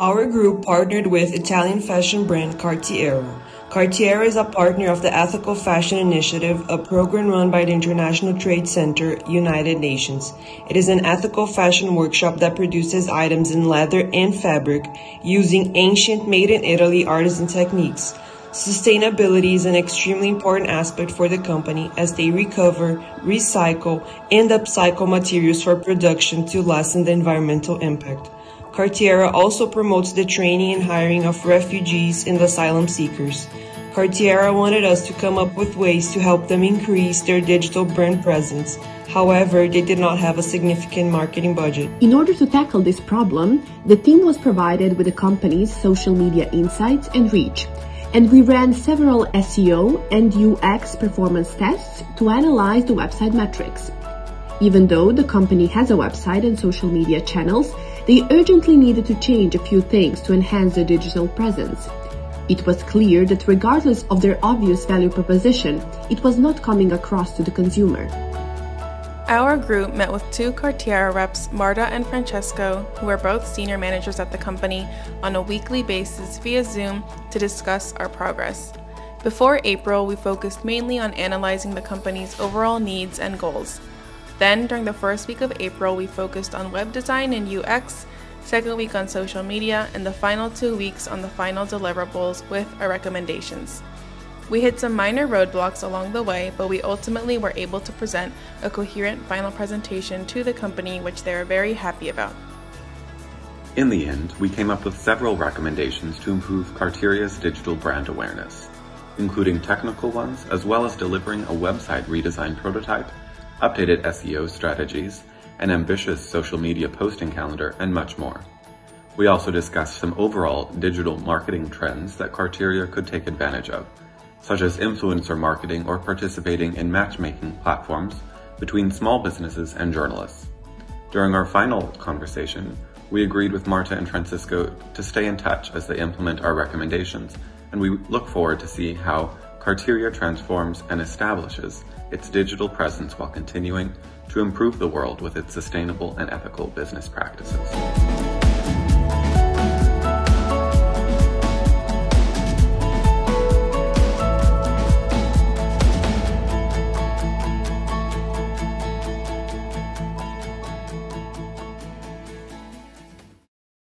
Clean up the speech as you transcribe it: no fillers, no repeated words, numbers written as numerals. Our group partnered with Italian fashion brand Cartiera. Cartiera is a partner of the Ethical Fashion Initiative, a program run by the International Trade Centre, United Nations. It is an ethical fashion workshop that produces items in leather and fabric using ancient made-in-Italy artisan techniques. Sustainability is an extremely important aspect for the company as they recover, recycle, and upcycle materials for production to lessen the environmental impact. Cartiera also promotes the training and hiring of refugees and asylum seekers. Cartiera wanted us to come up with ways to help them increase their digital brand presence. However, they did not have a significant marketing budget. In order to tackle this problem, the team was provided with the company's social media insights and reach. And we ran several SEO and UX performance tests to analyze the website metrics. Even though the company has a website and social media channels, they urgently needed to change a few things to enhance their digital presence. It was clear that regardless of their obvious value proposition, it was not coming across to the consumer. Our group met with two Cartiera reps, Marta and Francesco, who are both senior managers at the company, on a weekly basis via Zoom to discuss our progress. Before April, we focused mainly on analyzing the company's overall needs and goals. Then, during the first week of April, we focused on web design and UX, second week on social media, and the final 2 weeks on the final deliverables with our recommendations. We hit some minor roadblocks along the way, but we ultimately were able to present a coherent final presentation to the company, which they are very happy about. In the end, we came up with several recommendations to improve Cartiera's digital brand awareness, including technical ones, as well as delivering a website redesign prototype, updated SEO strategies, an ambitious social media posting calendar, and much more. We also discussed some overall digital marketing trends that Cartiera could take advantage of, such as influencer marketing or participating in matchmaking platforms between small businesses and journalists. During our final conversation, we agreed with Marta and Francesco to stay in touch as they implement our recommendations, and we look forward to see how Cartiera transforms and establishes its digital presence while continuing to improve the world with its sustainable and ethical business practices.